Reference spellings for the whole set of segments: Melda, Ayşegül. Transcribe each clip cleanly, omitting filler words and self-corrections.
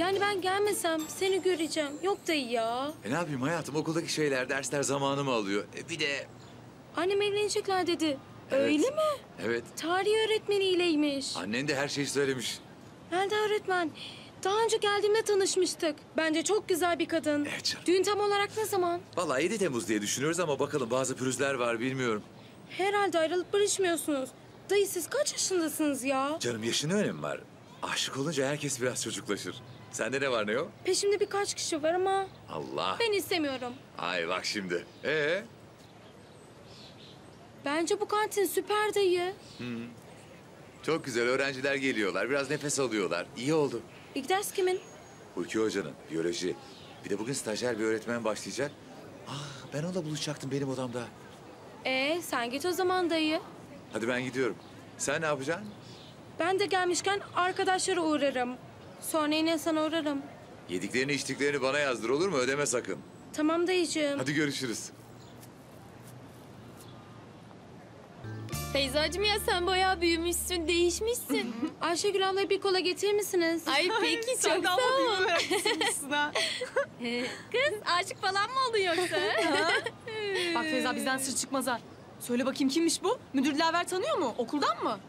Yani ben gelmesem seni göreceğim. Yok dayı ya. Ne yapayım hayatım? Okuldaki şeyler, dersler zamanımı alıyor. Bir de... Annem evlenecekler dedi. Evet. Öyle mi? Evet. Tarih öğretmeniyleymiş. Annen de her şeyi söylemiş. Melda öğretmen. Daha önce geldiğimde tanışmıştık. Bence çok güzel bir kadın. Evet canım. Düğün tam olarak ne zaman? Vallahi 7 Temmuz diye düşünüyoruz ama bakalım bazı pürüzler var bilmiyorum. Herhalde ayrılıp barışmıyorsunuz. Dayı siz kaç yaşındasınız ya? Canım yaşın önemi var. Aşık olunca herkes biraz çocuklaşır. Sende ne var ne yok? Peşimde birkaç kişi var ama... Allah! Ben istemiyorum. Ay bak şimdi. Bence bu kantin süper dayı. Çok güzel öğrenciler geliyorlar. Biraz nefes alıyorlar. İyi oldu. İlk ders kimin? Hulki Hoca'nın. Biyoloji. Bir de bugün stajyer bir öğretmen başlayacak. Ben onunla buluşacaktım benim odamda. Sen git o zaman dayı. Hadi ben gidiyorum. Sen ne yapacaksın? Ben de gelmişken arkadaşlara uğrarım. Sonra yine sana uğrarım. Yediklerini içtiklerini bana yazdır olur mu? Ödeme sakın. Tamam dayıcığım. Hadi görüşürüz. Teyzacığım ya sen bayağı büyümüşsün, değişmişsin. Ayşegül ablayı bir kola getirir misiniz? Ay peki çok sağ ol. Sen daha meraklısın ha. Kız aşık falan mı oldu yoksa? Bak Feyza bizden sır çıkmaz ha. Söyle bakayım kimmiş bu? Müdür Dilaver tanıyor mu? Okuldan mı?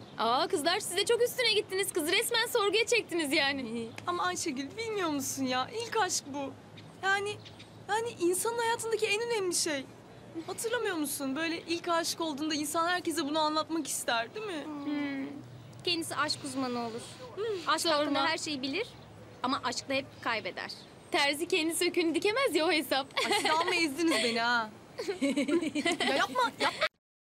Kızlar siz de çok üstüne gittiniz. Kızı resmen sorguya çektiniz yani. Ama Ayşegül bilmiyor musun ya? İlk aşk bu. Yani insanın hayatındaki en önemli şey. Hatırlamıyor musun? Böyle ilk aşık olduğunda insan herkese bunu anlatmak ister değil mi? Kendisi aşk uzmanı olur. Aşk hakkında her şeyi bilir ama aşkla hep kaybeder. Terzi kendi söküğünü dikemez ya o hesap. Ay siz amma ezdiniz beni ha. Ya yapma.